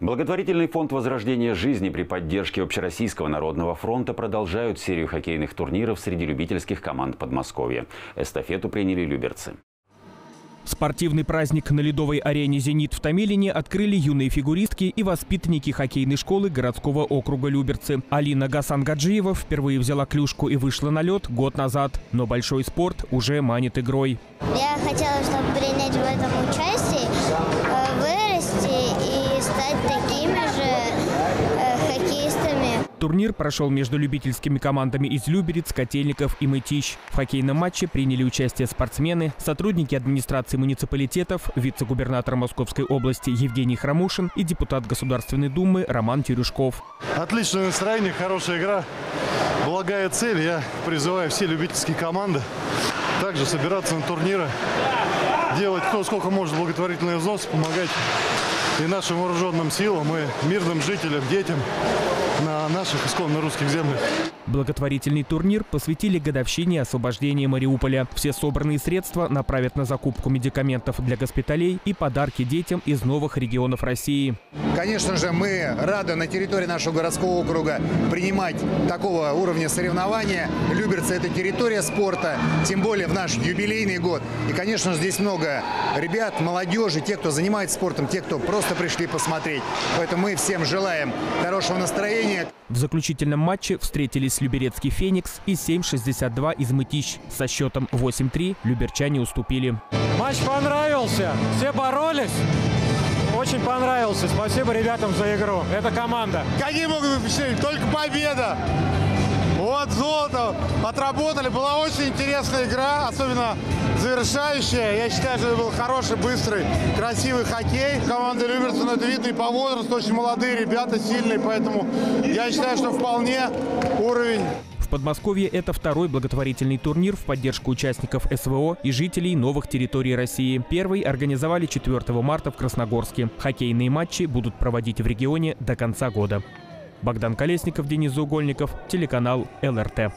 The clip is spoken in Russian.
Благотворительный фонд «Возрождение жизни» при поддержке Общероссийского народного фронта продолжают серию хоккейных турниров среди любительских команд Подмосковья. Эстафету приняли люберцы. Спортивный праздник на ледовой арене «Зенит» в Томилине открыли юные фигуристки и воспитанники хоккейной школы городского округа Люберцы. Алина Гасан-Гаджиева впервые взяла клюшку и вышла на лед год назад. Но большой спорт уже манит игрой. Я хотела, чтобы принять в этом участие, вырасти и стать такими же хоккеистами. Турнир прошел между любительскими командами из Люберец, Котельников и Мытищ. В хоккейном матче приняли участие спортсмены, сотрудники администрации муниципалитетов, вице-губернатор Московской области Евгений Хромушин и депутат Государственной Думы Роман Терюшков. Отличное настроение, хорошая игра, благая цель. Я призываю все любительские команды также собираться на турниры, делать кто сколько может благотворительный взнос, помогать и нашим вооруженным силам, и мирным жителям, детям на наших исконно русских землях. Благотворительный турнир посвятили годовщине освобождения Мариуполя. Все собранные средства направят на закупку медикаментов для госпиталей и подарки детям из новых регионов России. Конечно же, мы рады на территории нашего городского округа принимать такого уровня соревнования. Люберцы – это территория спорта, тем более в наш юбилейный год. И, конечно, здесь много ребят, молодежи, тех, кто занимается спортом, тех, кто просто пришли посмотреть. Поэтому мы всем желаем хорошего настроения. В заключительном матче встретились Люберецкий «Феникс» и 7.62 из Мытищ. Со счетом 8-3 люберчане уступили. Матч понравился. Все боролись. Очень понравился. Спасибо ребятам за игру. Это команда. Какие могут впечатлить? Только победа. Вот золото. Отработали. Была очень интересная игра. Особенно завершающая. Я считаю, что это был хороший, быстрый, красивый хоккей. Команда Люберцы, это видно и по возрасту. Очень молодые ребята, сильные. Поэтому я считаю, что вполне уровень. В Подмосковье это второй благотворительный турнир в поддержку участников СВО и жителей новых территорий России. Первый организовали 4 марта в Красногорске. Хоккейные матчи будут проводить в регионе до конца года. Богдан Колесников, Денис Заугольников, телеканал ЛРТ.